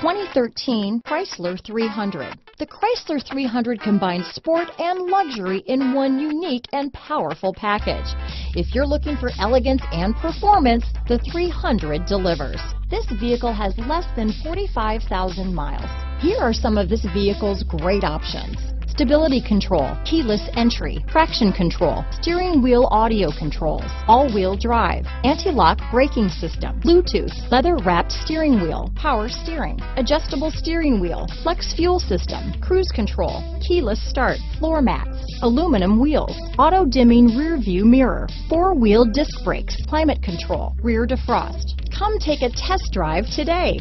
2013 Chrysler 300. The Chrysler 300 combines sport and luxury in one unique and powerful package. If you're looking for elegance and performance, the 300 delivers. This vehicle has less than 45,000 miles. Here are some of this vehicle's great options: stability control, keyless entry, traction control, steering wheel audio controls, all-wheel drive, anti-lock braking system, Bluetooth, leather-wrapped steering wheel, power steering, adjustable steering wheel, flex fuel system, cruise control, keyless start, floor mats, aluminum wheels, auto-dimming rear-view mirror, four-wheel disc brakes, climate control, rear defrost. Come take a test drive today.